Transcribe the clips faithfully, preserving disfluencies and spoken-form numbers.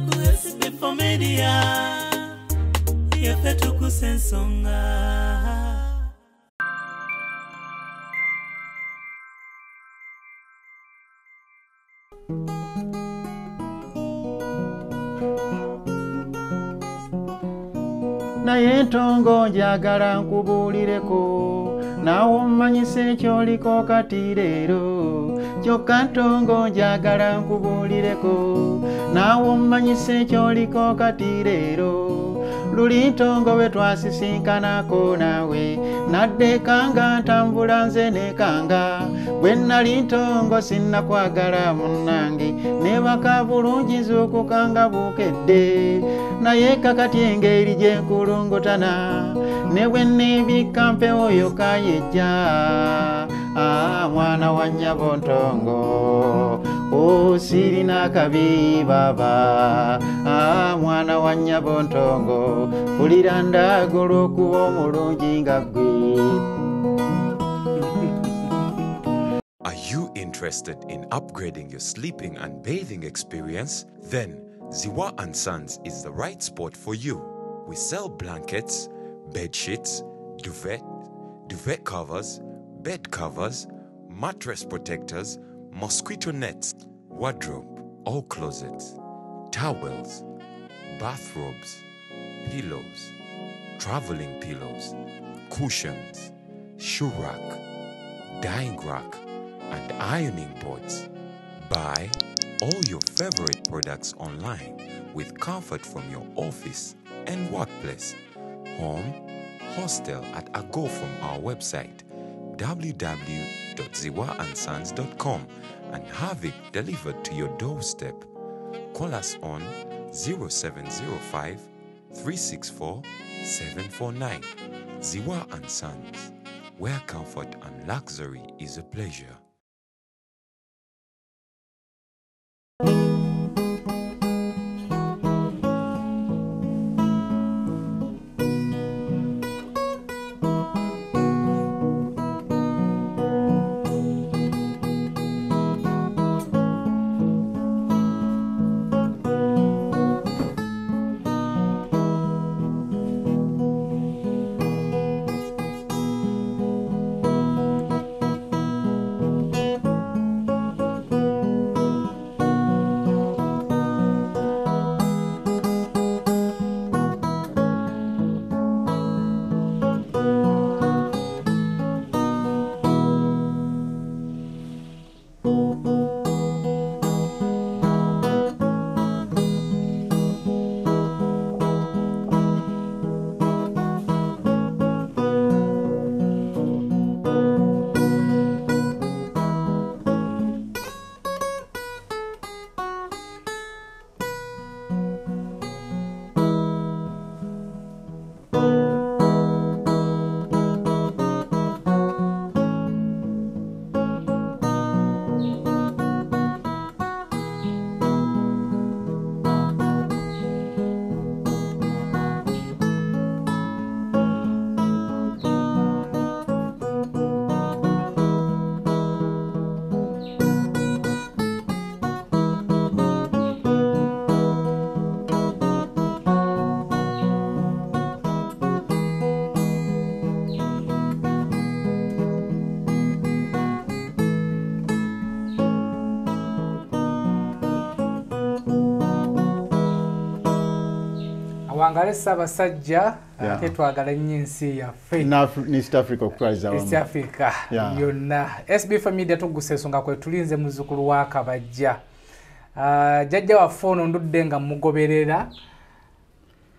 ku S B four Media yafetu kusensonga. Naye ntongo njagala nkubulireko nawo mmanyise kyoliko kati leero kyokka ntongo njagala nkubulireko nawo mmanyise kyoliko kati leero luli ntongo we twasisinkanako nawe naddekanga ntambula nze nekanga bwe nali ntongo sinnakwagala munnange nebaka bulungi z'okukanga bukedde naye kakati engeri gye nkulungutana ne bwe nneebikka mpewo yokka yejja ah, mwana wa nnyabo ntongo osirina kabi baba ah, mwana wa nnyabo ntongo pulira ndagolo okuba omulungi nga ggwe. Are you interested in upgrading your sleeping and bathing experience? Then Ziwa and Sons is the right spot for you. We sell blankets, bed sheets, duvet, duvet covers, bed covers, mattress protectors, mosquito nets, wardrobe or closets, towels, bathrobes, pillows, traveling pillows, cushions, shoe rack, dyeing rack, and ironing boards. Buy all your favorite products online with comfort from your office and workplace, home, hostel at a go from our website w w w dot ziwa and sons dot com and have it delivered to your doorstep. Call us on zero seven zero five, three six four, seven four nine. Ziwa and Sons, where comfort and luxury is a pleasure. Wangale sabasajja ate twagala nyinsi ya fe na East Africa okukaliza East Africa yonna S B four Media tugusesonga kwe tulinze muzukulu wakabajja uh, jajja wa phone nduddenga mugoberera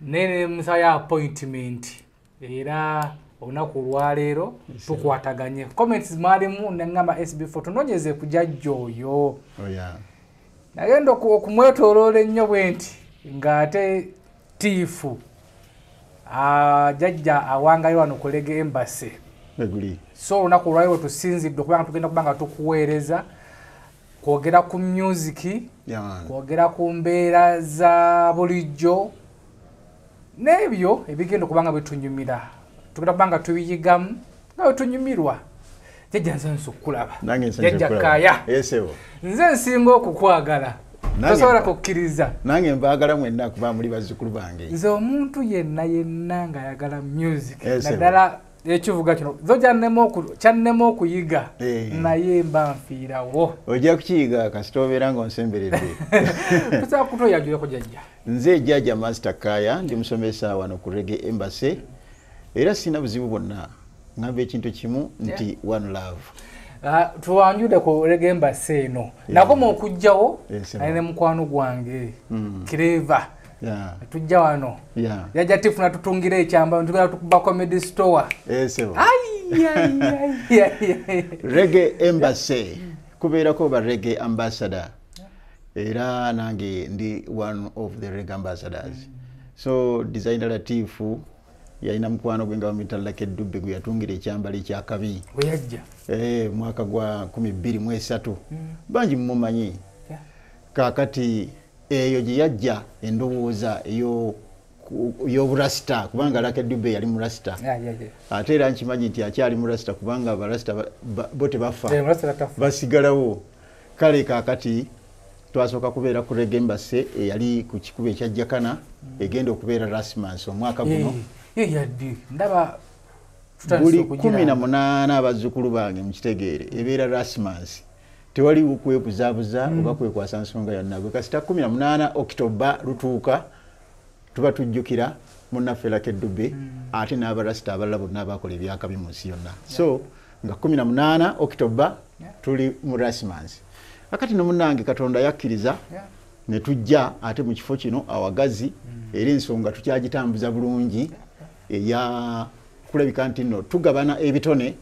nene musaya appointment era onaku lwa leero tukwataganye comments malimu nangamba S B four tunonyeze kujajja oyo oya nagenda okumwetolole nnyo bwenti ngate tifu ah jajja awanga yano kolege embassy eguli so unakulwayo tusinzidde kubanga tugenda kubanga tukuweereza kwogera ku music yeah, kwogera ku mbeera za bulijjo nebyo ebigendo kubanga betunyumira tugenda kubanga tubiyigamu nawe tunyumirwa jajja nsansukulaba jajja kaya yesewo nze nsingo okukwagala Nasobola kukkiriza. Nange mbaagala mwenna kuba muli bazzukulu bange. Nze omuntu yenna yenna nga yagala music. Naddala ekivuga kino. Zo kyannema okuyiga naye mba nfiirawo. Ojja kukiyiga kasita obeera ng'onsemberedde. Tusobola kutoya gyeko jjajja. Nze Jjajja Master Kaya ndi musomesa wano ku Reggae Embassy. Era sina buzibu bonna. Ng'ambe ekintu kimu nti One Love. Ah tuwanjude ku Reggae Embassy eno nakoma okujjawo ane mukwano gwange Clever tujja wano yajja tifuna tutungira ekyamba ntukala tukuba comedy store esebo ayi ayi Reggae Embassy kubeera ko ba Reggae Ambassador era nange ndi one of the Reggae Ambassadors so designer Latifu yaina mkwano gwenga mitala kedubbe guyatungira ekyambali kya kabi weyajja eh mwaka gwa kumi na bbiri mwezi tatu mm. banji mumanyi yeah. kakati eyo yajja endowooza eyo yo burasta kubanga lakedubbe yali murasta yeah, yeah, yeah. atera nkimanyi nti akyali murasta kubanga barasta ba, bote bafa yeah, basigalawo kale kakati twasoka kubera ku Reggae Embassy yali ku kikube kyajjakana mm. egenda okubera rasmanso mwaka guno yeah. Yeyaddi ndaba tutanso kujira kumi na munana abazukulu bange mukitegeere ebeera Rasmus tewali okwebuzabuza mm. oba kwekwa Samsung ya nabwe kasita kumi na munana Oktoba lutuuka tuba tujjukira munaffe Lakedubbe mm. ate n'abarasta abalala bonna abakola ebyakabi mu nsi yonna yeah. so nga kumi na munana Oktoba yeah. tuli mu Rasmus akati no munange Katonda yakkiriza yeah. ne tujja ate mu kifo kino awagazi mm. eri nsonga tukyagitambuza bulungi yeah. ya kulabika nti no tugabana ebitone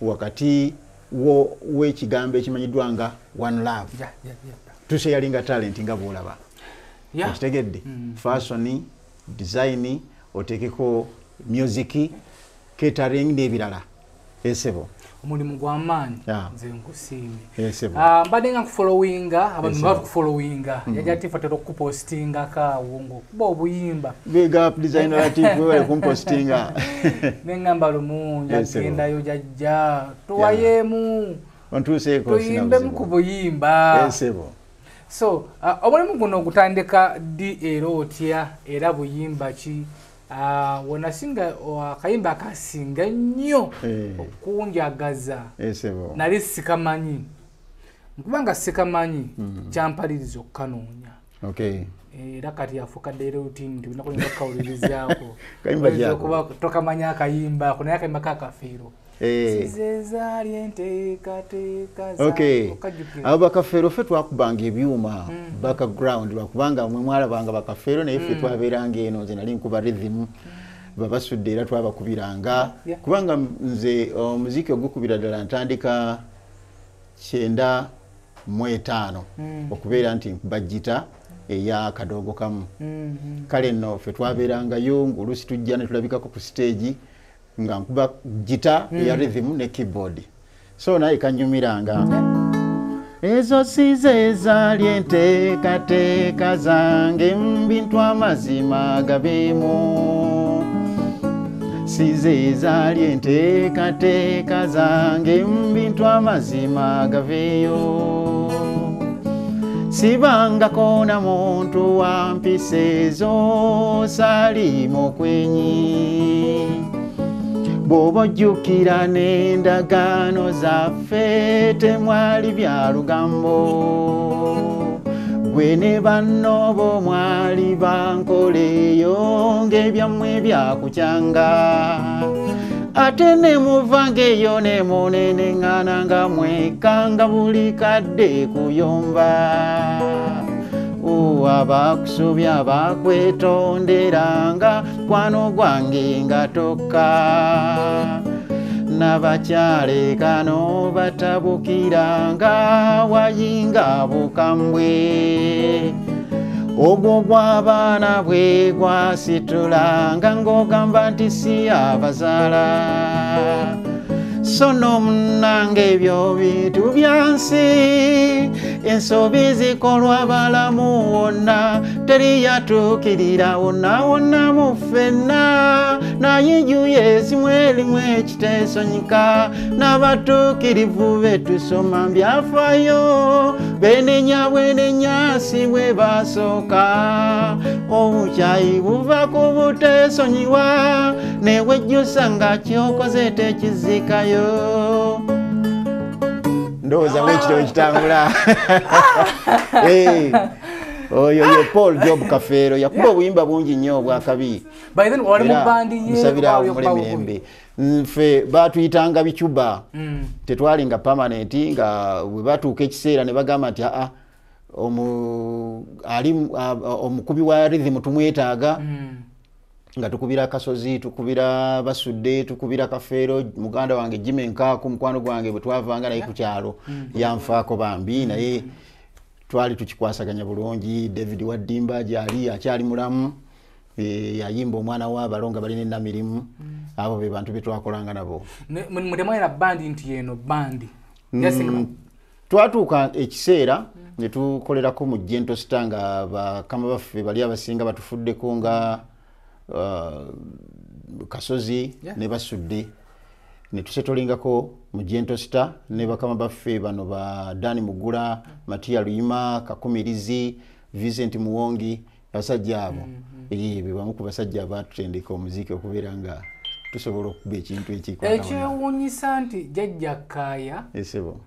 wakati wo wekigambo ekimanyidwanga One Love yeah, yeah, yeah. tusharinga talent nga bolaba yeah. kitegedde mm. fashion design otekeko music catering n'ebirala esebo omulimu gwa maanyi yeah. nze nkusime esebo ah badenga ku followinga abantu baku followinga mm. yaja tifatero ku postinga ka wongo kuba obuyimba big up designer Latif wewe ku postinga nengamba lumu yakenda yo jajja tuwayemu ontu seko tuyimbe mukubuyimba esebo so uh, omulimu guno gutandika di erotia era buyimba chi Ah, uh, wanasinga wakayimba uh, akasinga nnyo hey. okunjagaza esebo nali sikamanyi nkubanga sikamanyi mm. champalirizo kanoonya okay era kati afukadde routine ndi nakonya kawuliriza ako kayimba jako kuba kutoka manya kayimba kuna yake makaka fero eh sizeza aliente kate kaza okay abaka fero fetu akubanga ebyuma mm. background bakubanga mwe mwala banga baka fero na ife mm. twaberanga eno zina linku ba rhythm mm. baba sudera twabakubiranga yeah. kubanga nze um, muziki ogukubira dala ntandika kyenda mwetano mm. okubera nti bajita eya kadogo kamu mm -hmm. kale no fetu twaberanga yongu lusi tujjana tulabika ku stage nga nkuba gita mm. ya rhythm ne keyboard so naye kanyumiranga mm. ezo sizeza liente kate kazange mbintu amazima gabemu sizeza liente kate kazange mbintu amazima gaveyo sibanga kona muntu wampisezo salimo kwenyi Bobo jukira nenda gano za fete mwali vya lugambo Gwene banobo mwali bankole yonge vya mwe vya kuchanga Atene muvange yone monene ngananga mwekanga bulikade kuyomba Uwa bakusubya bakwetonderanga kwano gwange ngatoka Nabakyale kano batabukiranga wayinga bukambwe Ogwo gw'abaana bwe gwasitulanga ng'ogamba nti si abazaala sonom nange byobitu byansi ensobizi kolwa balamu wonna teri yatukirira wonna wonna mufena na yiju yesi mweli mwekitesonyika n'abatukirivu betusoma mbyafayo benenya bwenenya si bwe basoka obukyayi buva ku butesonyiwa newe jjusanga kyokoze tekizikayo. Ndoza wekito kitangula. Eh. Oyo ye Paul Job Kafeero yakuba buyimba bungi nnyo bwa kabi. By then wali mu bandi ye. Musabira mulembe. Nfe batuyitanga bicuba. Tetwalinga permanent nga we batuuka ekiseera ne bagamba nti a a omu ali omukubi wa rhythm tumwetaaga. Nga tukubira kasozi, tukubira basudde, tukubira Kafeero, muganda wange Jimmy Nkaku, mukwano gwange bwe twavanga naye ku kyalo yanfaako bambi naye twali tukikwasaganya bulungi. David Wadimba ali akyali mulamu, e, yayimba omwana wa balonga balina namirimu abo be bantu betwakolanga nabo mutemwera bandi nti yeno bandi mm, twatuuka ekiseera ne tukolerako mu Gento Stanga bakama baffe bali abasinga batufuddeko nga Uh, kasozi yeah. ne basudde ne tusetolingako mu Gento Star ne bakama baffe bano ba Dani Mugula, Matia Luyima, Kakumirizi, Vincent Muwongi basajja abo mm -hmm. Ebe bamu ku basajja abatutendeka omuziki okubeera nga tusobola okuba ekintu ekiko ekyewunyisa nti jjajja Kaaya esebo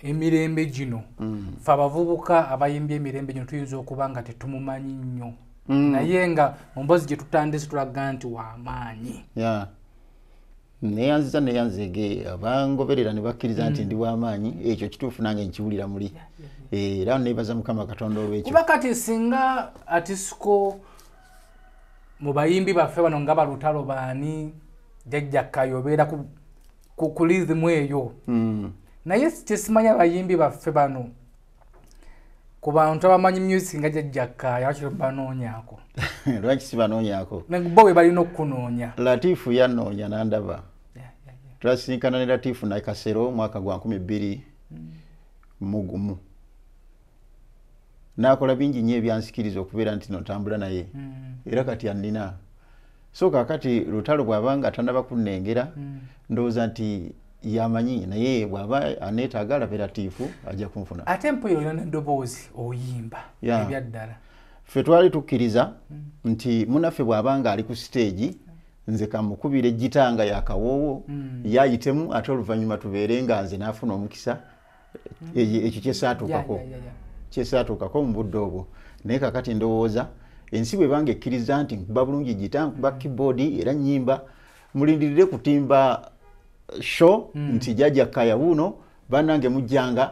emirembe gino mm. Fe abavubuka abayimbye emirembe gino tuyinza okuba nga tetumumanyi nnyo. Mm. Nayenga ombozi je tutandise tulaganti wa amanyi. Yeah. Neyanziza neyanzege abangoberera ne bakiriza nti mm. ndi wa amanyi ekyo kitufu nange nkiwulira muri. Yeah, yeah, yeah. Eh era nebaza mukama Katonda olwekyo. Kuba kati singa atisiko mu bayimbi baffe bano ngaba lutalo bani jjajja Kayobera ku kukulize mweyo. Mm. Naye tesimanya bayimbi baffe bano. Kuba ontoba manyi music nga jjajja Kaaya yacho banoonya ako. Lwaki si banoonya ako? Nengbowe bali nokunoonya. Latifu yanoonya nandaba. Yeah, yeah, yeah. Twasinkana ne Latifu na Kasero mwaka gwa nkumi bbiri mugumu. Nakola bingi nye byansikiriza okubeera nti notambula naye. Mm. Era kati andina. So kakati lutalo bwabanga tandaba kunengera mm. Ndowooza nti yamanyi naye bwaba aneta agala Latifu ajja kumfuna atempo yoyo ndobozi oyimba yeah. Ebyaddala ffe twali tukiriza mm. Nti munaffe bwabanga ali ku stage nze kamukubire gitanga yakawoowo mm. Yayitemu ate oluvannyuma tubeerenga nze naafuna omukisa ekyo kyesatuukako kyesatuukako mu budde obwo naye kakati ndowooza ensi bwe bange ekkiriza nti nkuba bulungi gitanga kuba keyboard era nnyimba mulindirire kutimba show mm. Nti jjajja Kaaya wuno banange mujjanga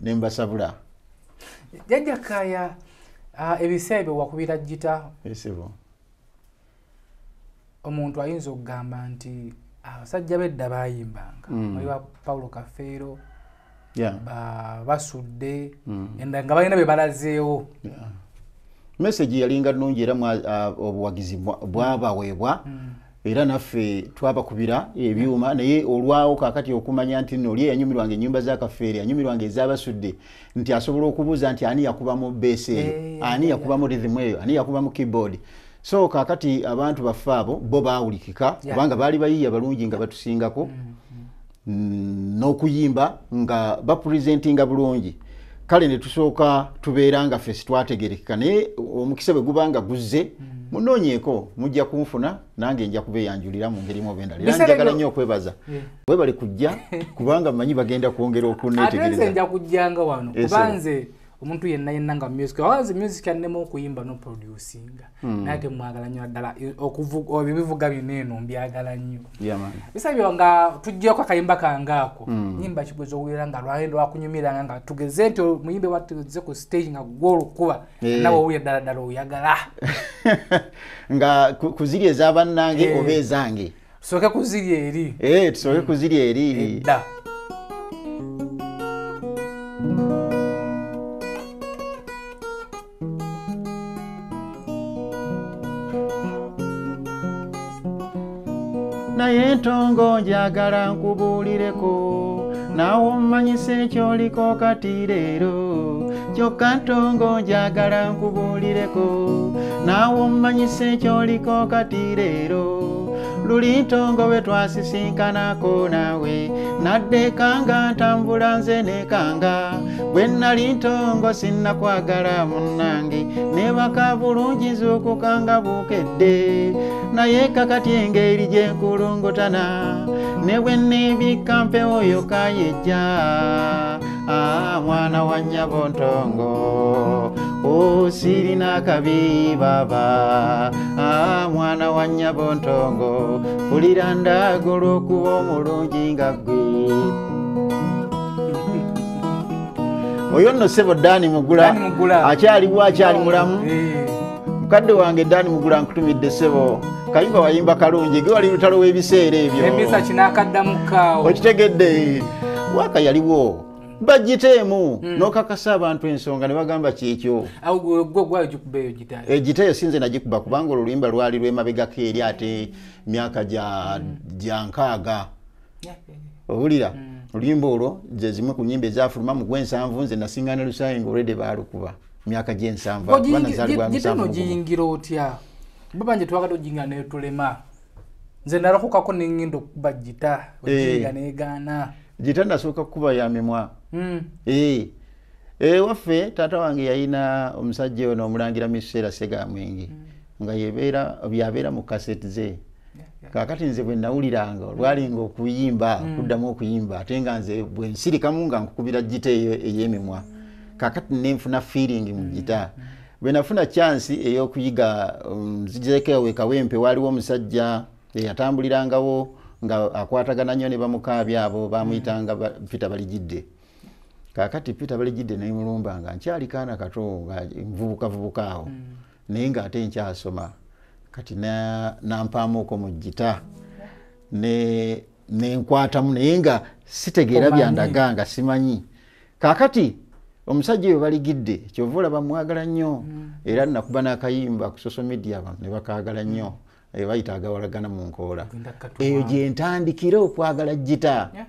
ne mbasabula jjajja Kaaya uh, ebisebe wakubira jita esebo omuntu ayinza okugamba nti abasajja bedda bayimbanga mm. Oyo Paulo Kafeero yeah. Ba basudde mm. Enda nga balina be balazeewo yeah. Message yalinga nnungi era uh, obuwagizi bwabaweebwa mm. Era naffe twabakubira ebyuma naye olwawo kakati okumanya nti nno liye yanyumirwa nge nyumba za Kafeero yanyumirwa nge z'abasudde nti asobola okubuza nti ani yakuba mu bass eyo ani yakuba mu rhythm eyo ani yakuba mu keyboard. So kakati abantu bafaabo bo baawulikika kubanga baali bayiya balungi nga batusingako n'okuyimba nga bapresentinga bulungi kale ne tusooka tubeeranga ffe twategerekeka naye omukisa bwe gubanga guzze munonyeeko mujja kumfuna nange nja kubeyanjulira mu ngeri mu benda lera njagala nnyo okwebaza yeah. Webale kujja kubanga manyi bagenda kuongera okunetegereza atenze nja kujjanga wano kubanze omuntu yenna yenna nga music awazi music yanemo okuyimba no producing mm. Nate mwagala nnyo ddala okuvuga ebivuga bineno mbyagala nnyo yeah, bisabyo nga tujja kwa kayimba kanga ako mm. Nyimba kigwezo kuwira nga lwaendo wakunyumira nga tugeze nti muyimbe watuze ku stage nga golo kuba yeah. Nawo uye ddala ddala uyagala nga kuzirye z'abannange yeah. Obezange soke kuzirye eri eh hey, soke mm. Kuzirye eri hey, da na yetongo njagala nkubulireko nawo mmanyise kyoliko kati leero kyokka ntongo njagala nkubulireko nawo mmanyise kyoliko kati leero Luli ntongo we twasisinkanako nawe nadde kanga ntambula nze ne kanga bwe nali ntongo sinnakwagala munnange ne baka bulungi z'okukanga bukedde naye kakati engeri gye nkulungutana ne bwe nneebikka mpewo yokka yejja ah, mwana wa nnyabo ntongo o sirina kabi baba ah, mwana wa nnyabo ntongo pulira ndagolo okuba omulungi nga ggwe oyo nno ssebo Dani Mugula akyaliwo akyali mulamu mukadde wange Dani Mugula nkutumidde ssebo kayimba wayimba kalungi gwe wali lutalo w'ebiseera ebyo emisa kinakaddamukkaawo okitegedde waka yaliwo bajitemu mm. Nokakasa abantu ensonga ne bagamba kyekyo au gwo gwa jikubeyo jitayo e jitayo sinze najikuba kubanga olulimba lwali lwemabega keri ate myaka ja mm. jankaaga obulira mm. Lulimba olwo jezimwe ku nyimbe zafuluma mu gwensanvu nze nasingana lusayengo rede balukuba myaka jensanvu bana zalwa msanvu jiteno jiyingira otya babanje twakado jingana tulema nze narakuka ko ningindo kubajita ojingana e. Egana jitanda soka kuba ya memwa mm. E, e wafe tata wange yayina omusajja ono omulangira misera sega mwingi mm. Nga yebera byabera mu cassette ze yeah, yeah. Kakati nze bwe nawuliranga olwali ngo kuyimba mm. Kuddamu okuyimba atenga nze bwe nsirikamu nga nkukubira jita ey'emimwa kakati nenfuna feeling mu jita mm. Bwe nafuna chance ey'okuyiga muzijeke um, wekawempe waliwo omusajja eyatambulirangawo nga akwatagana nnyo ne bamukaabya abo bamuyitanga ba, Peter Baligidde kakati Peter Baligidde naye mulumba nga nkyali kana kato nga mvubuka vubukaawo mm. Naye nga ate nkyasoma kati na nampaamu ko mu jita ne nenkwatamu naye nga sitegeera byandaganga simanyi kakati omusajja oyo Baligidde kyovula bamwagala nnyo mm. Era nakuba n'akayimba ku social media abantu ne bakaagala nnyo mm. Ebayita agawalagana mu nkoola eyo gye ntandikira okwagala jita yeah.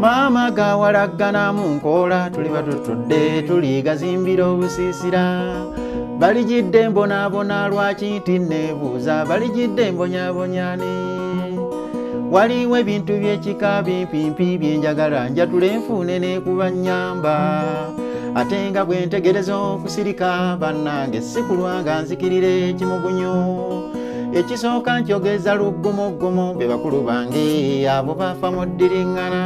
Mama gawalagana mu nkoola tuli batutudde tuligazimbira obusiisira Baligidde mbonaabona lwaki nti neebuuza Baligidde mbonyaabonyani waliwo ebintu by'ekika bimpimpi byenjagala njatula enfuune nekubanyamba ate nga bwe ntegereza okusirika bannange si kulwa nga nzikirira ekimugunyo ekisooka nkyogeza luggumuggumu be bakulu bange abo bafa mu ddiriŋŋana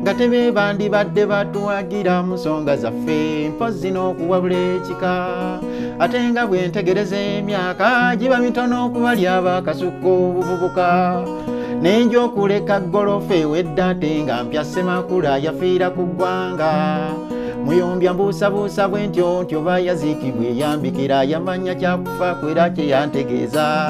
nga tebe bandibadde batuwagira mu nsonga zaffe mpozzi n'okuwabula ekika ate nga bwe ntegereza emyaka giba mitono okubali abakasukka obuvubuka nenjo kuleka golofe wedda tenga mpya semakula yafiira ku ggwanga muyombya mbuusabuusa bwe ntyo ntyo bayaziikibwa eyambikira yamanya kyakufa kwera kye yantegeeza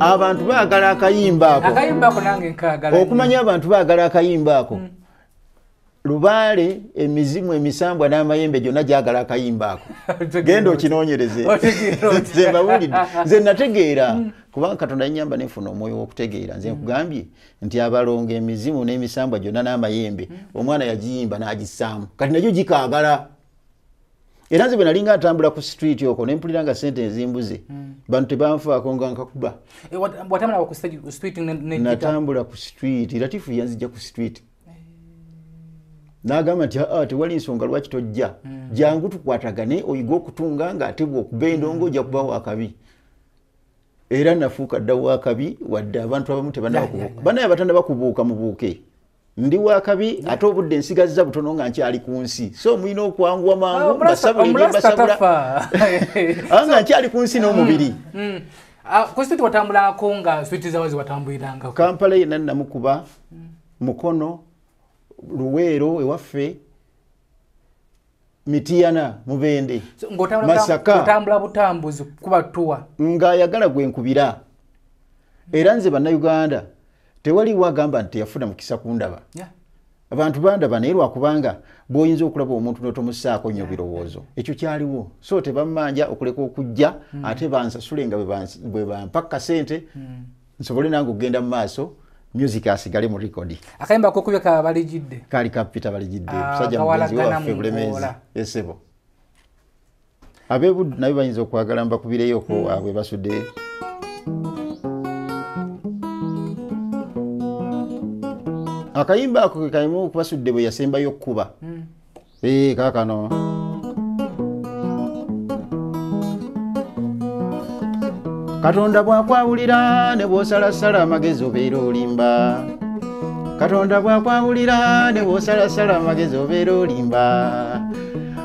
abantu baagala akayimba ako akayimba ako nange nkaagala okumanya abantu baagala akayimba ako mm. Lubale emizimu emisambwa n'amayembe gyonna gyagala akayimba ako genda okinoonyereze nze bawulidde nze nategeera kubanga Katonda nnyamba nefuna omwoyo w'okutegeera nze nkugambye nti abalonga emizimu n'emisambwa gyonna n'amayembe omwana yagiyimba n'agisaamu kati nagyo gikaagala era nze bwe nalinga ntambula ku street okwo ne mpulira nga ssente ezimbuze bantu tebanfaako nga nkakuba natambula ku street Latifu yanzija ku street nagamba nti aa tewali nsonga lwaki tojja mm. Jangu tukwatagane oyige okutunga nga ate bw'okuba endongo ojja kuba wakabi era nafuuka dda wakabi wadde abantu abamu tebanakubuuka banaye abatanda bakubuuka mubuuke ndi wakabi ate obudde nsigazza butono nga nkyali ku nsi so mulina okwanguwa mangu basabula nga nkyali ku nsi n'omubiri kusiti watambulako nga switi zawazi watambulirangako Kampala yena namukuba Mukono Luwero ewaffe Mitiana Mubende so, Masaka kutambula butambuzi kuba tuwa nga yagala gwenkubira era nze bannayuganda tewali wagamba nti yafuna mukisa kundaba yeah. Abantu banda baneerwa kubanga boyinza okulaba omuntu n'otomussaako nnyo birowoozo. Ekyo kyaliwo. So tebamanja okuleka okujja mm. ate bansasule nga bwe bampakka ssente mm. nsobole nange okugenda mu maaso music asigale mu recording. Akayimba ko kubeka balijidde. Kali kapita balijidde. Musajja mugenzi waffe Bulemeezi. Yesebo. Abebu nayo bayinza okwagala mba kubireyo ko mm. abwe basudde. Akayimba ako kaimu kubasudde bwe yasemba yokuba. Mm. Eh kakano. Katonda bwakwawulira ne bwosala sala magezo beera olimba. Katonda bwakwawulira ne bwosala sala magezo beera olimba.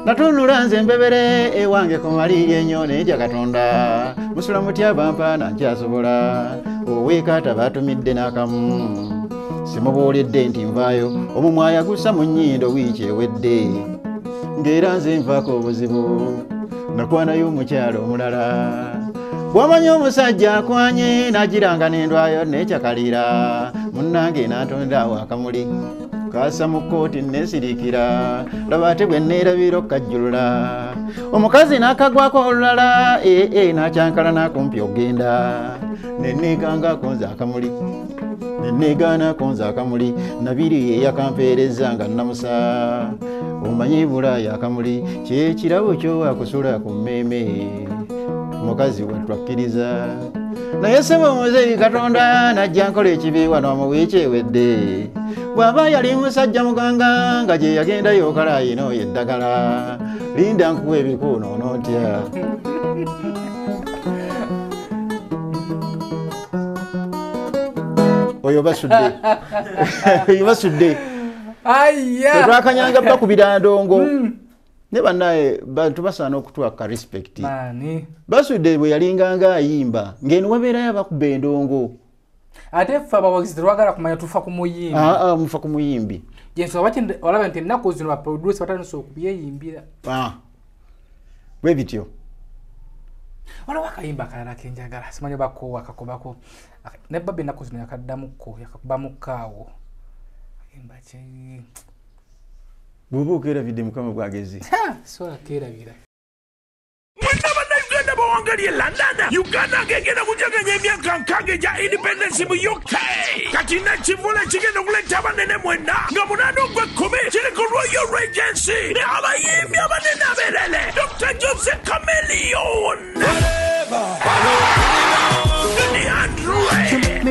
Natunula nze mbebere ewange ku maliri ennyo n'ejja Katonda. Musula mutya bampana nkyasobola. Oweekata batumidde n'akamu. Simubuulidde nti nvaayo omumwaya gussa mu nnyindo wiiki ewedde ng'era nze nvaako obuzibu nakwanayo omukyalo omulala bw'amanya omusajja akwanye n'agiranga n'endwayo n'ekyakalira munnange n'atonda awo akamuli kaasa mu kkooti n'esirikira laba ate bwe nneerabira okkajjulula omukazi n'akagwako olulala ee n'akyankala n'akumpi ogenda ne nneeganga akonze akamuli Negana konza akamuli nabiri ye yakampeereza nga namusa omanyi Bulaya akamuli kye kirabo kyo akusula ku mmeme mukazi watwakkiriza naye sebo muzeeyi Katonda najja nkola ekibi wano mu wiiki ewedde bw'aba yali musajja muganga nga gye yagenda yokala yino yeddagala linda nkuwa ebikuuno n'otya Oyo basudde. Oyo basudde. Ayya. Twakanyanga bba kubira ndongo. Ne banaye bantu basana okutwa ka respect. Mani. Basudde bwe yalinganga ayimba. Ngeni wabera yabakubbe endongo. Ate ffa bawagizitirwagala kumanya tufa ku muyimbi. Ah ah mufa ku muyimbi. Yesu abakindi olaba nti ennaku zino ba producer batandise okuyeyimbira. Ah. Bwe bityo. Wala wakayimba kalala kenjagala simanyo bako wakakobako ne babbe nako zino yakaddamuko yakabamukaawo imba chenyi bubu kera vide mukama bwagezi ha so akera bira London, you cannot get a Kaja independence in the U K. Katina Chivula chicken of Letaban and Mwenda. Gamunano Kume, Chirico Royal Regency. Doctor Joseph Chameleon. Whatever.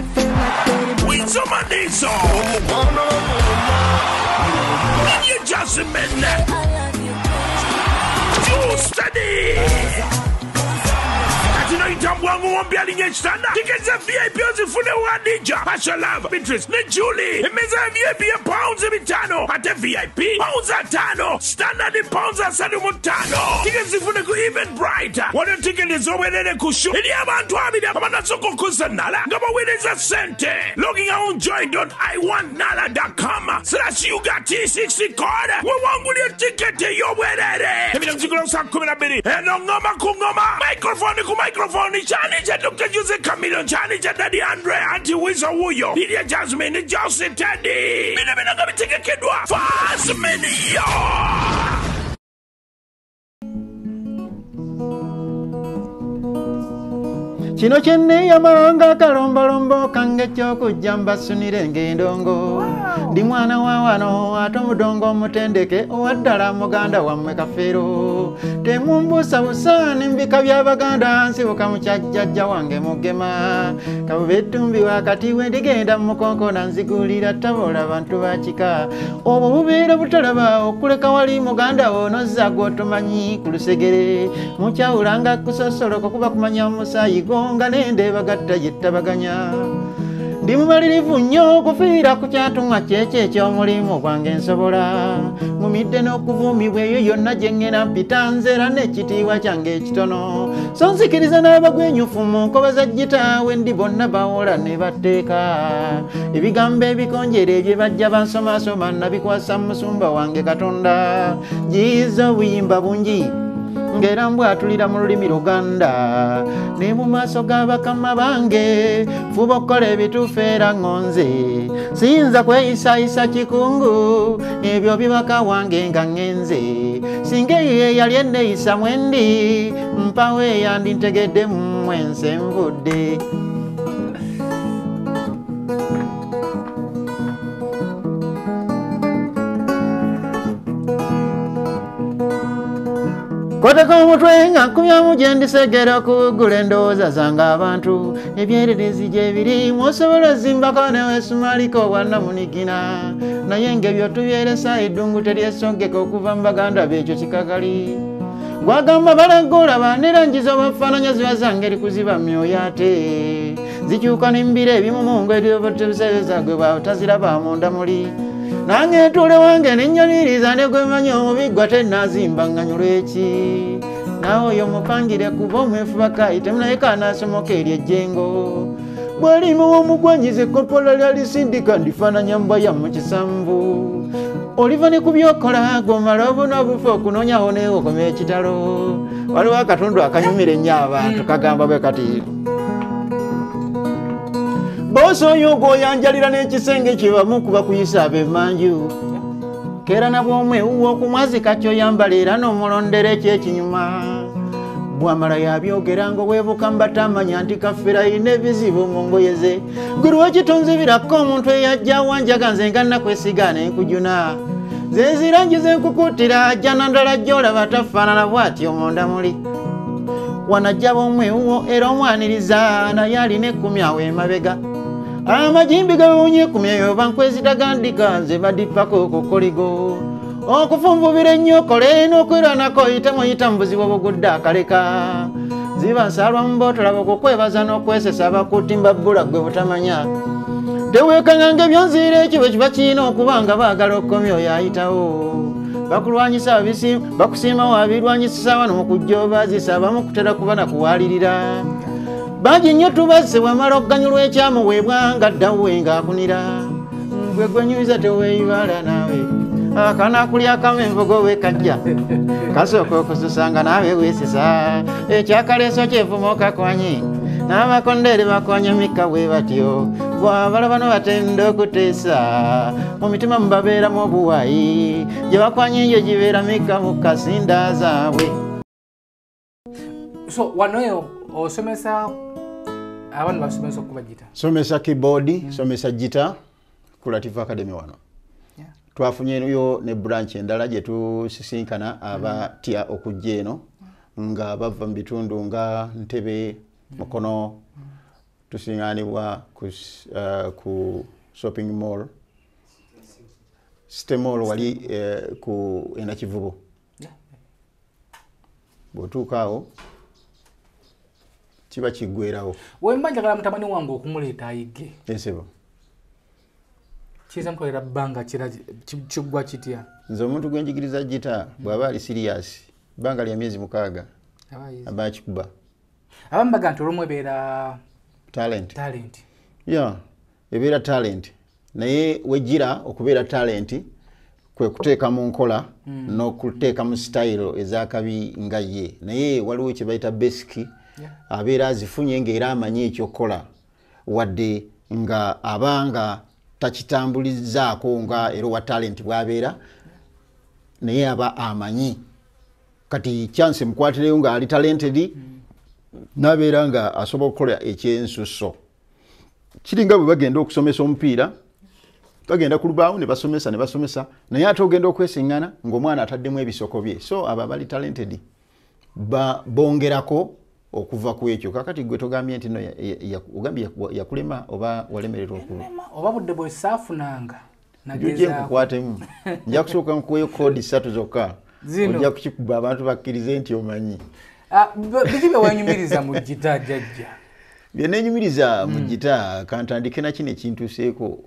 With somebody so. You just meant to study. Tickets of V I P on the full of Ninja, Pasha Love, Beatrice, Julie, and Mesa V I P pounds of Itano, at the V I P, pounds at Tano, standard in pounds at Sanumontano. Tickets if we even brighter. What a ticket is over there, Kushu, and Yamantuami, Manasoko Kusanala, Gabawin is a center. Logging out joy dot i want nala dot com slash you got T sixty card. We want your ticket to your wedding. If you don't see Grossa Kumabiri, and no Noma Kumoma, microphone to microphone. Challenge and look at you, the Camilo challenge and Daddy Andre, Auntie Wizard Wuyo, Lydia Jasmine, and Josie Teddy. I'm going to take a kid off. Fast Media. Chino Chene Yamanga, Kalombo, Lombo, Kangachoko, Jamba Sunirenge, Dongo, Dimwana Wawano, Atomodongo, Mutendeke, Owadara Muganda, Wamekafero. Temumbu sausani mbika byabaganda nsi ukamuchajja wange mugema kabetumbi wakati wendigenda mukonko nanzigulira tabola abantu bakika obo bubera butalaba okuleka wali muganda ono zago tomanyi kulusegere muchaulanga kusosoloko kuba kumanya musayi gonga nende bagatta yittabaganya Ndi mumalirivu nnyo okufiira ku kyatumwa kyekyo eky'omulimu gwange nsobola. Mumidde n'okuvumibwa eyo yonna gye ngenda mpita nzeera n'ekitiibwa kyange ekitono. So nzikiriza n'abagwenyufu mu nkobaza gitaawe ndi bonna bawola ne bateeka. Ebigambo ebikonjere bye bajja bansomaasoma nabikwasa musumba wange Katonda. Jiiza obuyimba bungi. ngera mbwatulira mu lulimi Luganda ne mu maso g'abakama bange fuba okola ebituufu era ngonze siyinza kweyisayisa kikungu ebyo bibaka wange nga ngenze singa ye yali enneeyisa mwendi mpawe yandintegedde mwense nvudde. Wataka mutwenga kumya mujendi segera kugula endooza zanga abantu ebyererezi gye biri musobola zimbako newe sumaliko wannamunikina naye ngebyo tubyeresa eddungu teryesongeka okuva mu Baganda beekyo kikakali gwagamba balagola banerangiza bafaananya ziba zange erikuziba myoyo ate zikyuka n'embira ebimu mu ngo eryobatebisebeza gwe bawutaziraba munda muli nange tule wange n'ennyoniriza ne gwemanya omubiggwa tennazimbanganyulwa eki nawe oyo mupangire kuba omwefuba kayite munaye kanaasomoka eri ejjengo bw'olimu w'omugwanyiza ekkopola lya lisindika ndifaananya mbwa yammu kisambu oliva ne ku byokola gomala obona obufa okunoonyawo neewokoma ekitalo waliwo akatundu akanyumira ennyo abantu kagamba bwe kati boso yugo yanjalira n'ekisenge kibamu kuba kuyisa bemanju kera nabwomwe uwo kumwazi kakyo yambalira n'omulondera ekyekinyuma bwamala yabyogera ngo webuka mbatamanya nti kafira ine bizibu mu ngoye ze guru wakitonze birako omuntu eyajja wanjaga nze nga nakwesigana enkujuna zezirangize enkukutira ajja nandala jjola batafaanana bwati omunda muli wanajjaba omwe uwo era omwaniriza naye alina ekkumi awo emabega amajimbi gawonye kumyeyo bankwezitagandika nze badipako okukoligo okufumbubira ennyo kole n'okwiranako yita muyita mbuzibu obugudde akaleka ziba nsalwa mubotolaba okukwebaza n'okwesesa abakutimba bbula gwe butamanya teweekanganga ebyonziira ekyo bwe kiba kirina okuba nga baagala okkomya oyo ayitawo bakulwanyisa ababisimu bakusiimawo abirwanyisa wano mu kujja obaazisa abamu kutera kuba nakuwalirira baji nnyo tubazze wamala okuganyulwa ekyamuweebwa nga ddawe ng'akunira gwe gwenyumiza teweeyibala naawe akanaakulya akamu envugo we kajja kasooka okususanga naawe weesisa ekyakaleeso kyevuma okakwanye n'abakondeere bakwanya mikka bwe batyo gwabala bano batenda okuteesa mu mitima mubabeeramu obuwayi gye bakwanya eyo gibeera mikka mu kasinda zaabwe. So wanoyo osomesa abantu basomesa okuba jita somesa keyboard somesa jita Creative Academy wano twafunye yo ne branch endala gye tusisinkana aba tia okujja eno nga bava mu bitundu nga Ntebe Mukono tusinganibwa ku shopping mall Stemol wali ku enakivubo botukao chiba chigwerawo we mbanja kala mtamani wangu okumuleta ayige ensebo chiza mkolera banga chira chigwa chitia nzo muntu gwenjigiriza jita bwaba ali serious banga lya miezi mukaga abachi kuba abambaga ntolomwe bera talent talent yeah ebera talent naye wejira okubera talent kwe kuteeka mu nkola mm. n'okuteeka mu style ezakabi nga ye naye waliwo kye bayita basic yeah. abeera azifunye ng'era amanyi ekyokola wadde nga abanga takitambulizaako nga ero wa talenti bw'abeera naye aba amanyi kati chance mukwatireyo nga ali talented mm. n'abeera nga asobola okukola ekyensuso kiringa bwe bagenda okusomesa omupiira bagenda ku lubaawo ne basomesa ne basomesa naye ate ogenda okwesingana ng'omwana ataddemu ebisoko bye so aba bali talented ba bongerako okuva ku ekyo kakati gwe togambye nti no ogambye yakulema oba walemererwa okulu oba budde bwe saafunanga nageza nkukwatemu nja kusooka nkuweyo koodi ssatu zokka ojja kukikuba abantu bakkirize nti omanyi biki bye wanyumiriza mu jita jjajja bye nenyumiriza mu jita kantandike na kino ekintuuseeko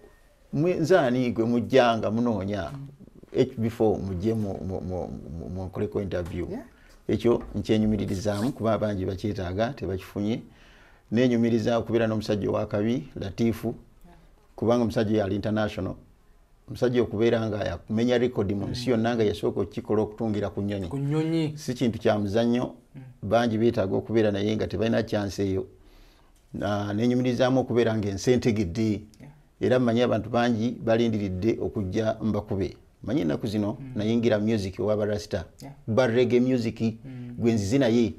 mwenzaani gwe mujjanga munoonya H B four mujje munkoleko interview ekyo nkyenyumiririzaamu kuba abangi bakyetaaga tebakifunye nenyumiriza okubeera n'omusajja owakabi Latifu kubanga omusajja yali international musajja okubeera nga yakumenya record mu nsi yonna nga yasooka okikola okutungira ku nnyonyi. Ku nnyonyi si kintu kya muzannyo, bangi beetaaga okubeera naye nga tebalina chance eyo. Na nenyumirizaamu okubeera ng'ensi entegedde era mmanyi abantu bangi balindiridde okujja mbakube. Manyi ennaku zino nayingira music owa barasta, ba reggae music gwenzizi naye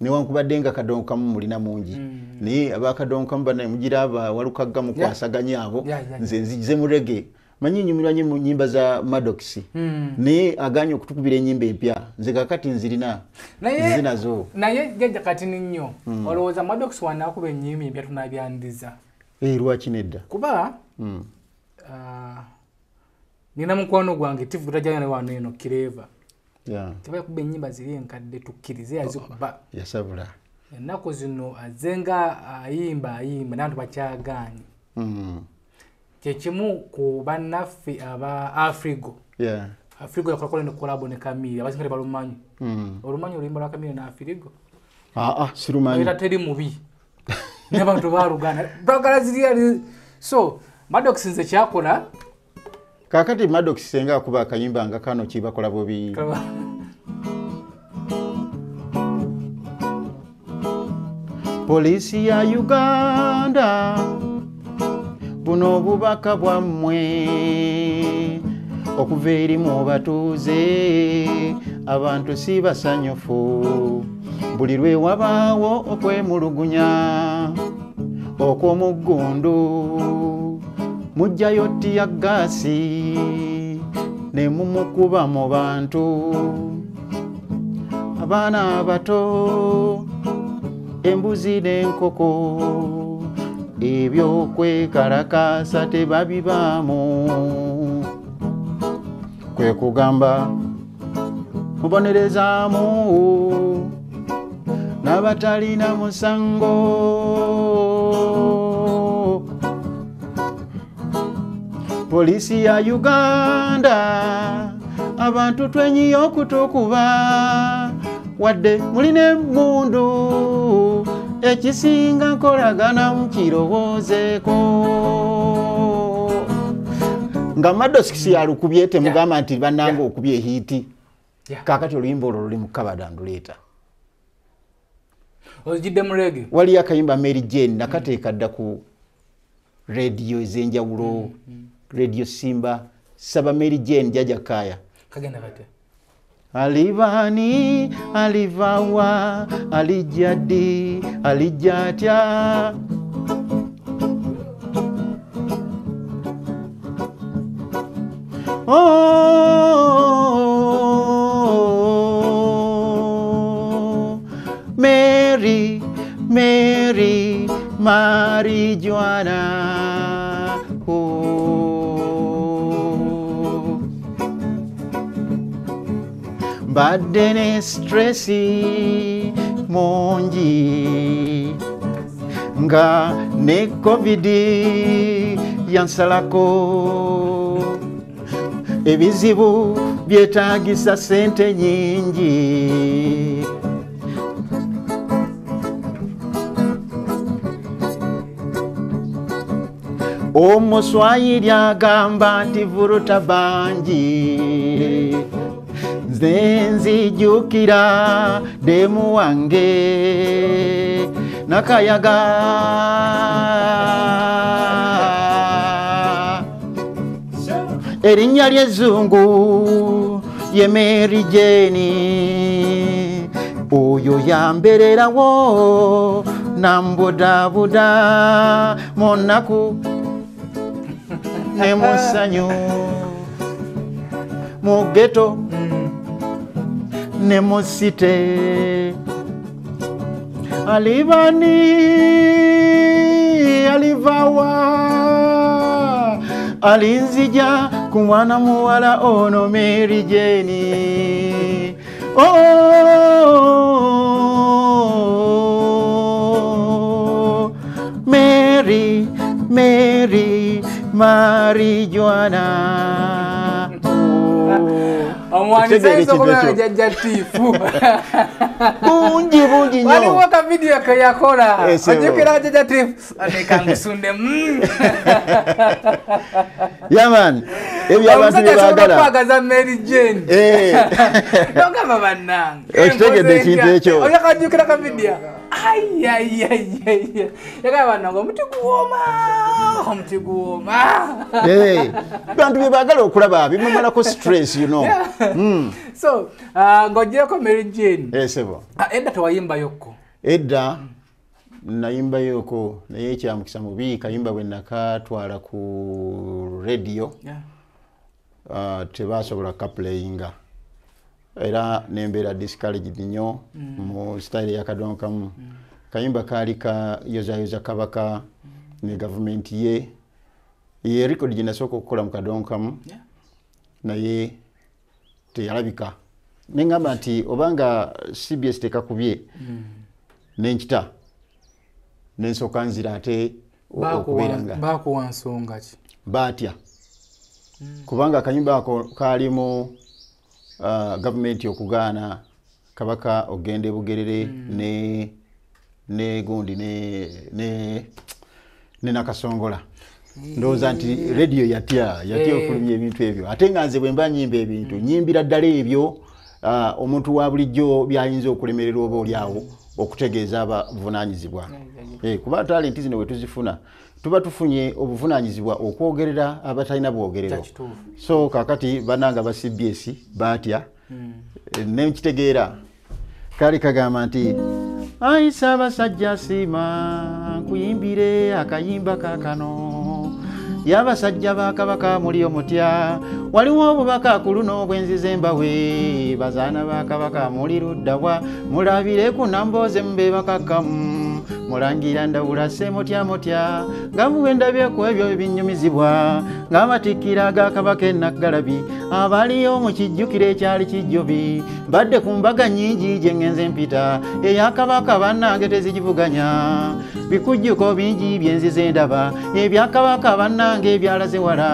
newankubadde nga kadonkamu mulina mungi. Naye abakadonkamu banamugira aba walukagga mu kwasaganya abo nze nzize mu reggae. Manyi nyumiranye mu nyimba za Maddox. Naye aganye okutukubira ennyimba empya nze kakati nzirina nze nazo. Naye jjajja kati nnyo olowooza Maddox wanaakuba ennyimba empya tunabyandiza. Eh lwaki nedda? Kuba nina mukwano gwange tivu tajana wano eno Kireva. Yeah. Tebaya kube nyimba zili enkadde tukirize azikuba. Yasabula. Enako zino azenga ayimba ayimba nantu bakyagaanyi. Mhm. Kyekimu ku bannaffe aba Afrigo. Yeah. Afrigo yakola ne collabo ne Kamira basikale balumanyi. Mhm. Olumanyi oluyimba lwa Kamira na Afrigo. Ah ah sirumanyi. Era teri mubi. N'abantu ba Uganda. Bagala zili so Maddox nze kyakola. Kakati Maddox senga kuba kayimba nga kano kiba kola bobi. Polisi ya Uganda buno bubaka bwamwe okuva eri mu batuuze abantu si basanyufu buli lwe wabaawo okwemulugunya okw'omuggundu mujja yoti ya gasi ne mumukuba mu bantu abana abato embuzi n'enkoko ebyo kwekalakasa tebabibamu kwe kugamba mubonerezaamu n'abatalina musango. Polisi ya Uganda abantu twenyi okutukuba wadde muline mundu ekisinga nkolagana mukirowoozeeko nga Maddox yalukubyete mugamba nti bananga okubye hiti kakati oluyimba olwo luli mu kabadanduleeta ozidde mu reggae wali akayimba Mary Jane nakateeka dda ku radio ez'enjawulo. Radio Simba, Saba Mary Jane, Jaja Kaya. Kagenda kate. Alivani, alivawa, alijadi, alijatia. Oh, Mary, Mary, marijuana. Oh. Badde ne stressi mungi nga ne covidi yansalako ebizibu byetagisa sente nyingi omuswayiri agamba nti vuruta bangi zenzi jukira demu wange nakayaga erinya lyezungu ye Mary Jane oyo yambererawo nambudabuda monaku nemusanyu mugeto nemosite alivani alivawa alinzija kumwana muwala ono Mary Jane. Oh Mary, Mary marijuana. Omwani saizo kumana jajatifu. Bunji bunji nyo. Wali waka video kaya kola. Ajukira jajatifu. Ane kangusunde. Yaman. Ebyabazibagaza Mary Jane. Eh. Donga babananga. Otegedde kintu ekyo. Oyakajukira ka media. Ai ai ai ai. Yakabananga omuti kuoma. Omuti kuoma. Eh. Bantu bebagala okulaba bimumala ko stress you know. Mm. So, ah ngojeko Mary Jane. Eh sebo. Ah edda twayimba yokko. Edda naimba yoko naye kyamukisa mubi kayimba bwe nakatwala ku radio yeah. uh, tebasobola ka playinga era nembeera discouraged nnyo mm. mu style ya kadonka mu mm. kayimba kali ka yozayoza kabaka mm. ne government ye ye record jina soko kola mu kadonka mu yeah. naye teyalabika nengamba nti obanga C B S tekakubye mm. nenchita Nenso kanzira ate okubiranga bako wansonga ki batya mm. kubanga kanyumba ako kalimo uh, government yokugana kabaka ogende bugerere mm. ne ne gundi ne ne ne nakasongola mm. ndoza anti radio yatya yatya hey. Okulumye ebintu ebyo atenganze bwemba nyimba ebintu mm. nyimbira dale ebyo uh, omuntu wa bulijjo byayinza okulemerera obo lyawo okutegeeza abavunanyizibwa eh kuba talenti zino wetuzifuna tuba tufunye obuvunanyizibwa okwogerera abatalina bwogerero so kakati bananga ba C B S batya mm. e, nemkitegeera kali kagamba nti ai saba sajjasima kuyimbire akayimba kakano yaba sajja bakabaka muri omutya waliwo obubaka kuluno obwenzize mbawe bazana bakabaka muri ruddawa mulabire kunamboze mbe bakakamu Mulangira ndawula semotya motya ngamuwe ndabye ku ebyo ebinyumizibwa ngamatikira ga kabaka naggalabi abaliyo mu kijjukire ekyali kijjobi badde ku mbaga nnyingi gye ngenze mpita eya kabaka bannange tezigivuganya bikujjuko bingi byenzize ndaba ebya kabaka bannange ebyalaze wala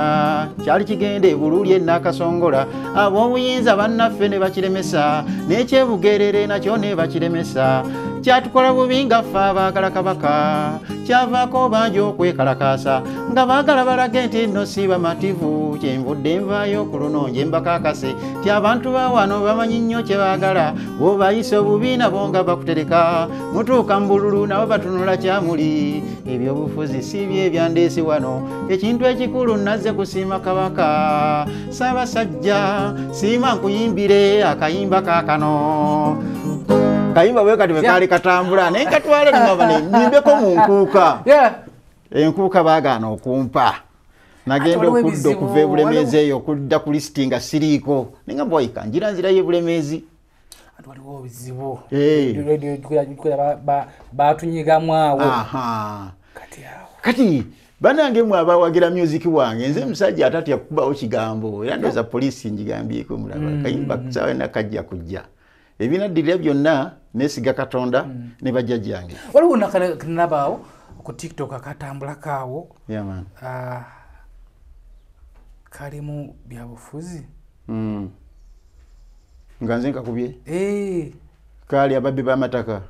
kyali kigende bululye nakasongola ab'obuyinza bannaffe ne bakiremesa n'ekyebugerere nakyo ne bakiremesa Kyatukola bubi nga ffe abaagala kabaka kyavaako bangi okwekalakaasa nga baagala balage nti nno si bamativu kyenvudde nvaayo ku luno nje mbakaakase ti abantu ba wano bamanyi nnyo kye baagala bw'obayise obubi nabo nga bakutereka mutuuka mu bululu nabo batunula kyamuli ebyobufuzi si bye ebyandeesi wano ekintu ekikulu nazze kusiima kabaka Ssaabasajja siima nkuyimbire akayimba kaakano Kayimba bwe kati mekali katambula naye katwale ngabane nyimbeko mu nkuuka. Yeah. Enkuuka baagaana okumpa. Nagenda okudda okuva ebulemeezi eyo okudda ku listinga siriiko. Ninga boyika njira nzira y'ebulemeezi. Atwaliwo bizibu. Hey. Radio kwera ba batunyigamu awo. Aha. Kati awo. Kati banange mwa abawagira music wange nze musajja atatya kubawo kigambo era ndoza police njigambye ko mulaba kayimba kutsawe nakajja kujja. Ebina dilya byonna nesiga katonda mm. ne bajjaji yange waliwo nakanabaawo ku TikTok akatambula kaawo yeah man ah kalimu byabufuzi mm nganze nkakubye eh kali ababi bamataka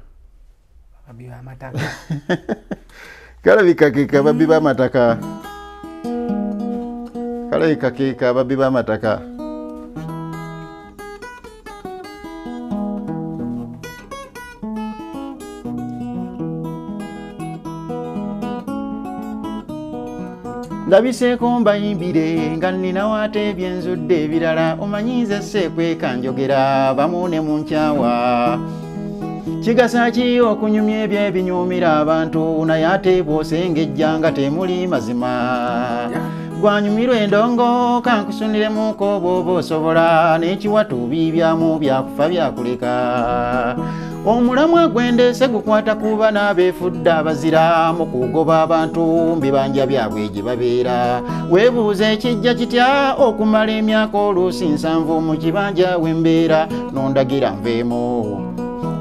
ababi bamataka kali kakeka ababi bamataka kali kakeka ababi bamataka Labise komba yimbire nga nina wate ebyenzudde ebirala omanyize sekweka njogera bamune mu nkyawa kigasa ki okunyumya ebyo ebinyumira abantu naye ate bw'osengejja nga temuli mazima gwanyumirwa endongo kankusuniremuko bw'oba osobola n'ekiwatubi byamu byakufa byakuleka Omulamwa gwendese gukwata kuba n'abeefudde abazira mu kugoba abantu mbibanja byabwe gye babeera. Weebuuza ekijja kitya okumala emyaka oluusi nsanvu mu kibanja wembeera n'ondagira nveemu.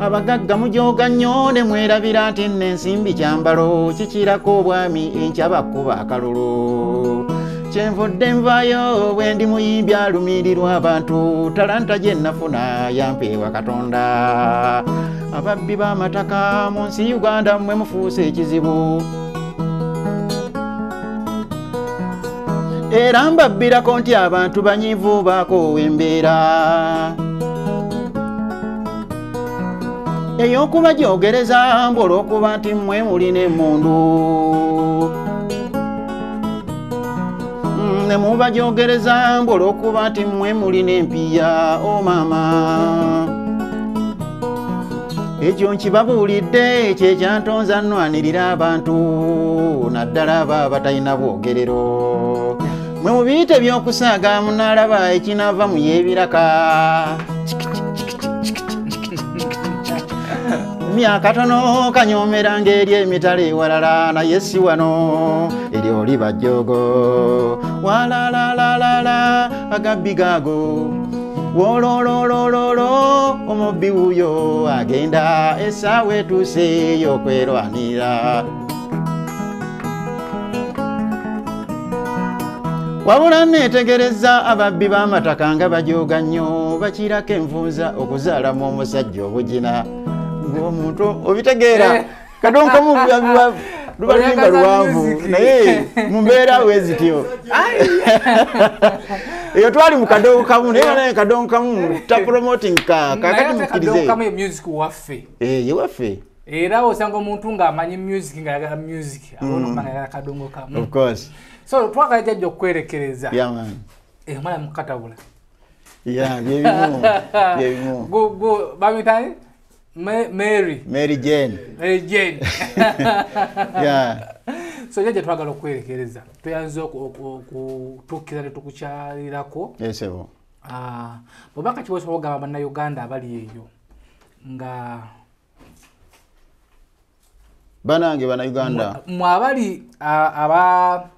Abagagga mujooga nnyo ne mwerabira nti n'ensimbi kyambalo kikirako obwami enkyabakuba akalulu. Kyenvudde nvaayo bwe ndi muyimbi alumirirwa abantu talanta gye nafuna yampeebwa Katonda. Ababbi b'amataka mu nsi Uganda mmwe mufuuse ekizibu era mbabbirako nti abantu banyivu baakoowa embeera ey'okuba gyogereza mbu olw'okuba nti mmwe mulina emmundu ne muba gyogereza mbu olw'okuba nti mmwe mulina empiya o maama ekyo nkibabuulidde ekyo ekyantonza nnwanirira abantu naddala abo abatalina bwogerero mwe mubiyite by'okusaaga munaalaba ekinava mu y'ebiraka myakatono kanyoomeranga eri emitale ewalala naye si wano eryo liba jjogo walalalala agabbi gaago wolololololo omubbi wuyo agenda essaawa etuuse ey'okwerwanira wabula neetegereza ababbi b'amataka nga bajooga nnyo bakirako envunza okuzaalamu omusajja obugina ng'omuntu obitegeera kadonkamu byabiwavu luba luyimba luwanvu naye mu mbeera weezityo eyo twali mu kadonkamu naye naye kadonkamu tapromoting ka kakati mukirize kadonkamu music waffe eh yewaffe era osanga omuntu ng'amanyi music ng'ayagala music abona mangala kadonkamu of course so twakajja jokwerekereza yeah man eh mala mukatabula yeah yebimu yebimu go go bamitani Mary Mary Jane Mary Jane yeah so jaje twagala okwerekereza tuyanze okutukkira tukukyalirako yesebo ah bobaka kiboso ogaba banna Uganda abali eyo nga banange bana Uganda mwabali aba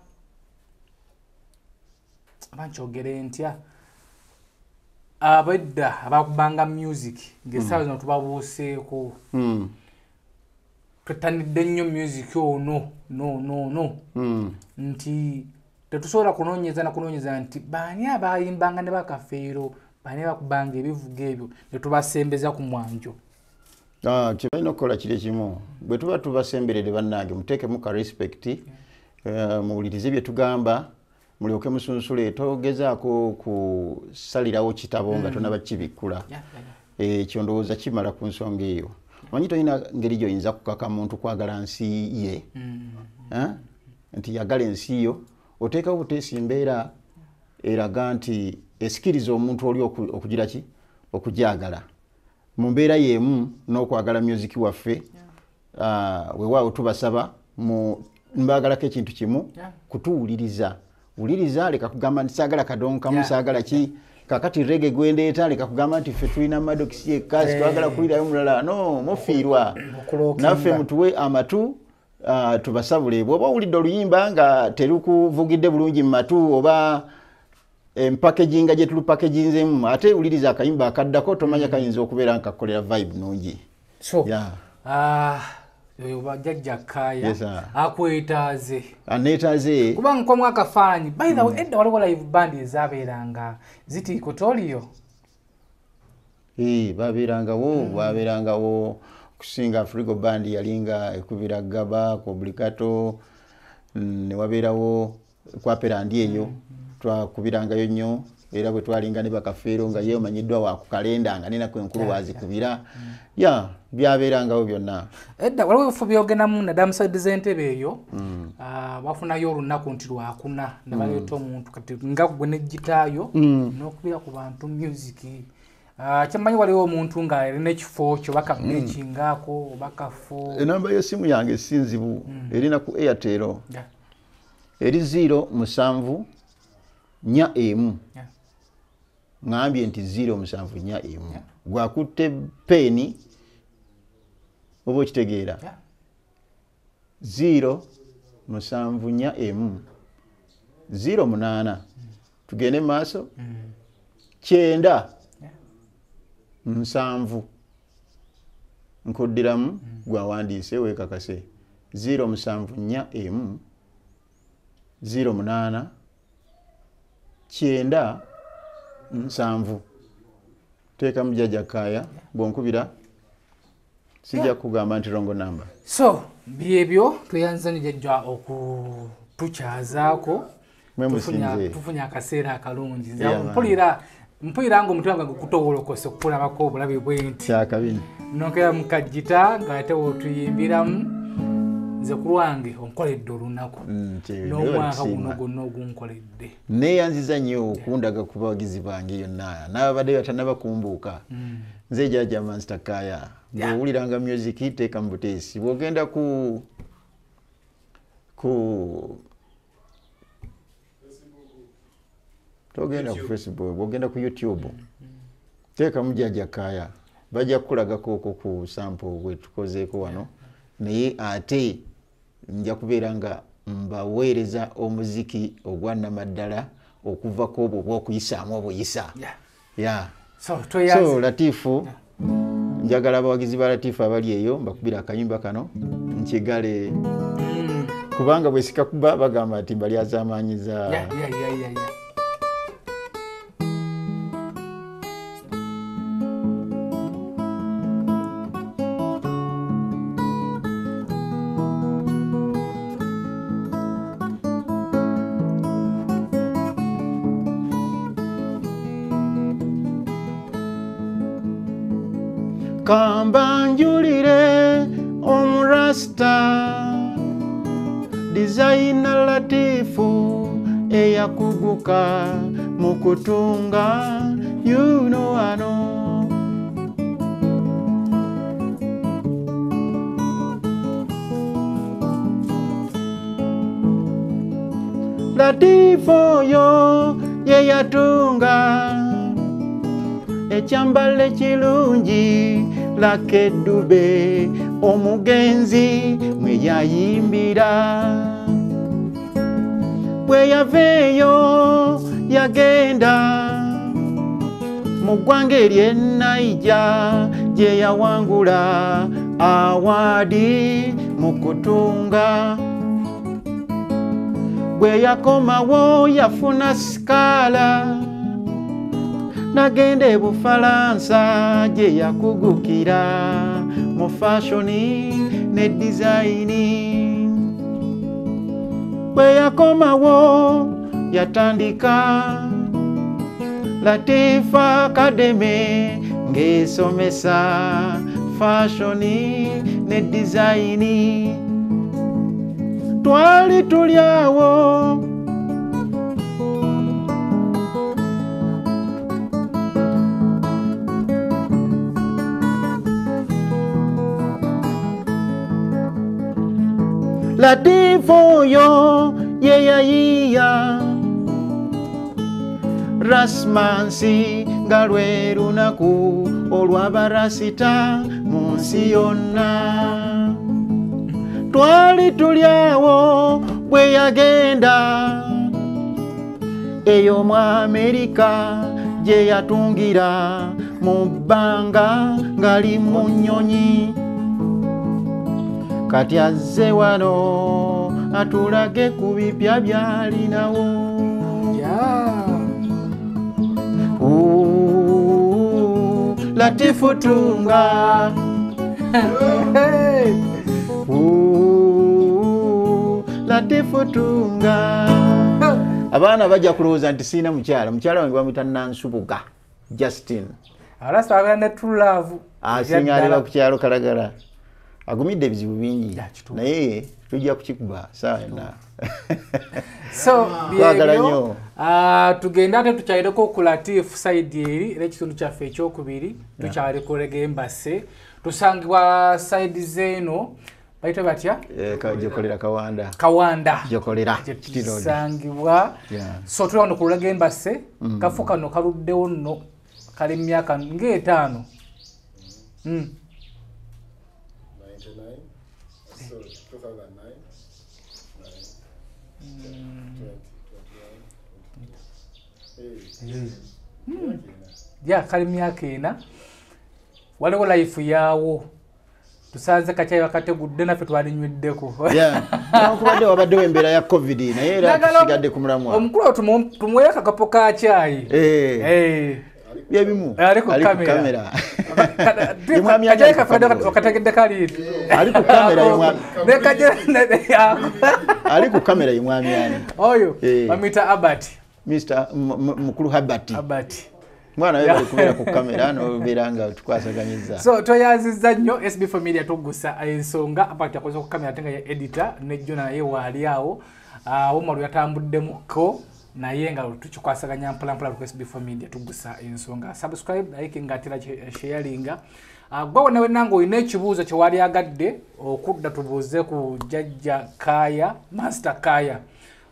abanjogere ntya abadda abakubanga music ngesawo mm. tubabuseeko mm. tutanidde nnyo music ono no no no mm. nti tetusobola kunoonyeza na kunoonyeza nti baani abayimbanga ne bakafeero baani bakubanga ebivuga ebyo ne tubasembeza ku mwanjo ah kye balina okukola kiri kimu bwe tuba tubasemberere bannange muteekemu ka respect yeah. uh, muwulirize bye tugamba mulioke musunsule togezaako kusalirawo kitabo nga tonna bakibikula ekyo ndowooza kimala ku nsonga eyo omanyi tolina ngeri gy'oyinza kukaka muntu kwagala nsi ye nti yagala ensi yo oteekawo buteesi mbeera eraga nti esikiriza omuntu oli okugira ki okugyagala mu mbeera y'emu n'okwagala music waffe weewaawo tubasaba mbaagalako ekintu kimu kutuwuliriza uliriza leka kugamba nti saagala kadonka yeah. musaagala ki kakati reggae gwendeeta leka kugamba nti ffe tulina Maddox yekka twagala kulira omulala no mufiirwa naffe mutuwe amatu uh, tubasabule bwoba wulidde oluyimba nga terukuvugidde bulungi mu matu oba empakejinga gye tulupakeginzemu ate uliriza akayimba akaddako tomanya kayinza okubeera nkakolera vibe nungi so yeah. uh... Yo bajja kaya yes, akwetaaze anetaze kuba nko mwaka fanyi by the way mm. edda waliwo live band ezaberanga ziti kotolio eh baberanga wo mm. baberanga wo kusinga frigo band yalinga ekubira gaba ko obligato ne waberawo kwaperandi eyo mm. twa kubiranga yo nnyo era bwe twalinga ne bakafeero nga yeyo manyiddwa wa ku kalenda nga nina kwenkulu wazikubira yeah, yeah. ya byaberangawo byonna edda waliwo ofu byogenamu na damuside zentebe eyo mm. uh, wafunayo olunaku nti lwakuna ne baleeta omuntu kati nga gwe n'eggitaayo mm. n'okubira ku bantu music uh, kyamanyi waliwo omuntu nga erina ekifo kyo bakamekingaako mm. obakafo enamba y'essimu yange essinzibu mm. erina ku Airtel yeah. eri zero musanvu nya emu yeah. ngambye nti zero musanvu nya emu yeah. gwakutte peni oba okitegeera yeah. zero musanvu nya emu zero munaana mm. tugende maaso mm. kyenda yeah. musanvu nkuddiramu mm. gwawandiise weekakase zero musanvu nya emu zero munaana kyenda musanvu teka mjaja kaya bwonkubira sijja yeah. kugamba nti rongo namba so byebyo tuyanze nijja oku tuchazaako tufunya akaseera akalungi mpulira mpulira ngo mutwe wange kutowolokose okulaba ko bulabe bwenti kyakabini nokera mukajita ngate otuyimbiramu nze kulwange onkoledde olunaku n'omwaka guno gwonna ogunkoledde neeyanziza nnyo okundaga ku bawagizi bange yonna n'ababadde batannabakumbuuka nze Jjajja Master Kaya bw'owuliranga music teeka mu buteesi bw'ogenda ku ku togenda ku Facebook bw'ogenda ku YouTube teeka mu Jjajja Kaya bajja kukulagako ku sample gwe tukozeeko wano naye ate nja kubeera nga mbaweereza omuziki ogwana maddala okuva ko obwo bw'okuyisaamu obuyisa ya so Latifu njagala abawagizi ba Latifu abali eyo mbakubira akayimba kano nkigale kubanga bwesika kuba bagamba ati mbali azaamanyiza Kambanjulire omurasta Designer Latifu eyakuguka mukutunga yuno ano Latifu yo yeyatunga Echambale chilungi lake dube omugenzi mweyayimbira bweyaveeyo yagenda mu ggwanga ery'e Niger gye yawangula awaadi mu kutunga bweyakomawo yafuna sikaala nagenda e Bufalansa gye yakugukira mu fashion ne design bwe yakomawo yatandika Latifa Academy ng'esomesa fashion ne design twali tulyawo Latifu yo yeyayiya Rasmansi nga lwe lunaku olw'abarasita mu nsi yonna twali tulyawo bwe yagenda eyo mu Amerika gye yatungira mu bbanga ngali mu nnyonyi kati azze wano atulage ku bipya byalinawo Latifu tunga Latifu tunga abaana bajja kulowooza nti sirina mukyala mukyala wange bamuyita Nansubuga Justin alasa abana true love asingalira ku kyalo Kalagala agumidde bizibu bingi naye tujja kukikuba sawa na so byagalanyo ah tugenda ate tukyaleko ku Latifu side eri era ekitundu kyaffe ekyokubiri tukyaleko rege embassy tusangibwa side zeno baita batya jokolera kawanda kawanda jokolera tusangibwa so tulano ku rege embassy kafuka no kaluddewo nno kali myaka ngeetaano mm ya kali myaka ena waliwo life yaawo tusanze kacyayi bakategudde naffe twalinyweddeko kubadde wabaddewo embeera ya COVID naye era tusigadde ku mulamwa omukulu tumuweeka kapo kacyayi byebimu aliko kamera yimwami yake kafadaka okategedde kali aliko kamera yimwami nekaje aliko kamera yimwami yani oyo bamita Albert Mister mukuru Albert Albert mwana yeye kubera ku kamera no biranga tukwasaganyiza so toyaziza nnyo S B four Media tugusa ensonga apata kozo ku kamera tenga ya editor ne jona ye wali awo awo malu yatambudde muko na yenga tuchikwasaganya mpala mpala request before media tugusa ensonga subscribe like ngatira sharinga agwawo nawe nango ine kibuzo kyo wali agadde okudda tubuze ku jajja Kaya Master Kaya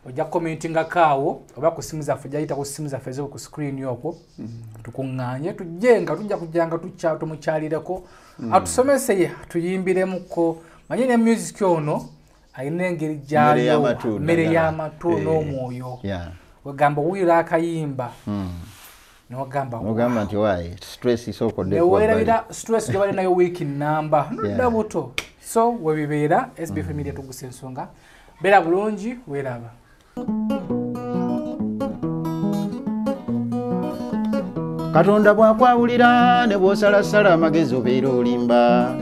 oja commentinga kawo oba kusimuza fuja yita kusimuza fezo ku screen yoko mm -hmm. tukunganye tujenga tujja kujanga tucha tumuchalireko mm -hmm. atusomese ye tuyimbire muko manyene music ono ainengeri jayo mere ya matuno moyo yeah ogamba wira akayimba mm. no gamba ogamba nti wayi stress isoko de kwa wira bila stress jabale nayo week number yeah. ndabuto so webibera S B four mm. media tugusensonga bela bulonji weraba Katonda bwakwawulira ne bwosalasala amagezo obeera olimba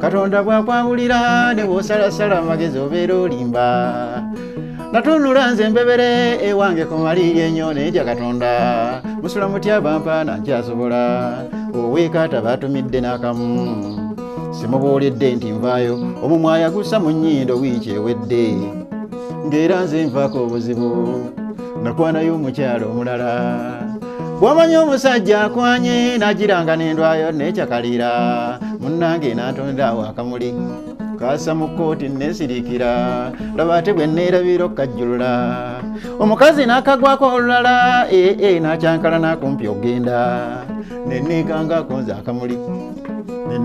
Katonda bwakwawulira ne bwosalasala amagezo obeera olimba Natunula nze mbebere ewange ku maliri ennyo nejja Katonda musula mutya bampa nakyasobola oweekata batumidde n'akamu simubuulidde nti nvaayo omumwa yagussa mu nnyindo wiiki ewedde ng'era nze nfaako obuzibu nakwanayo omukyalo omulala bw'amanya omusajja akwanye n'agiranga n'endwayo n'ekyakalira munnange n'atonda awo akamuli kaasa mu kkooti n'esirikira laba ate bwe nneerabira okkajjulula omukazi n'akagwako olulala ee n'akyankala n'akumpi ogenda ne nneeganga akonze akamuli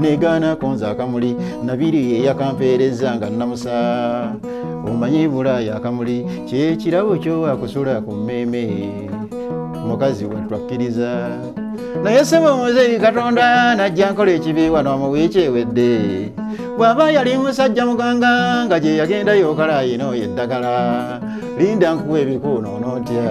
Negana konza akamuli nabiri ye yakampeereza nga namusa omanyi Bulaya akamuli kye kirabo kyo akusula ku mmeme mukazi watwakkiriza naye sema muzeeyi Katonda najja nkola ekibi wano mu wiiki ewedde bw'aba yali musajja muganga nga gye yagenda yokala yino yeddagala linda nkuwa ebikuuno n'otya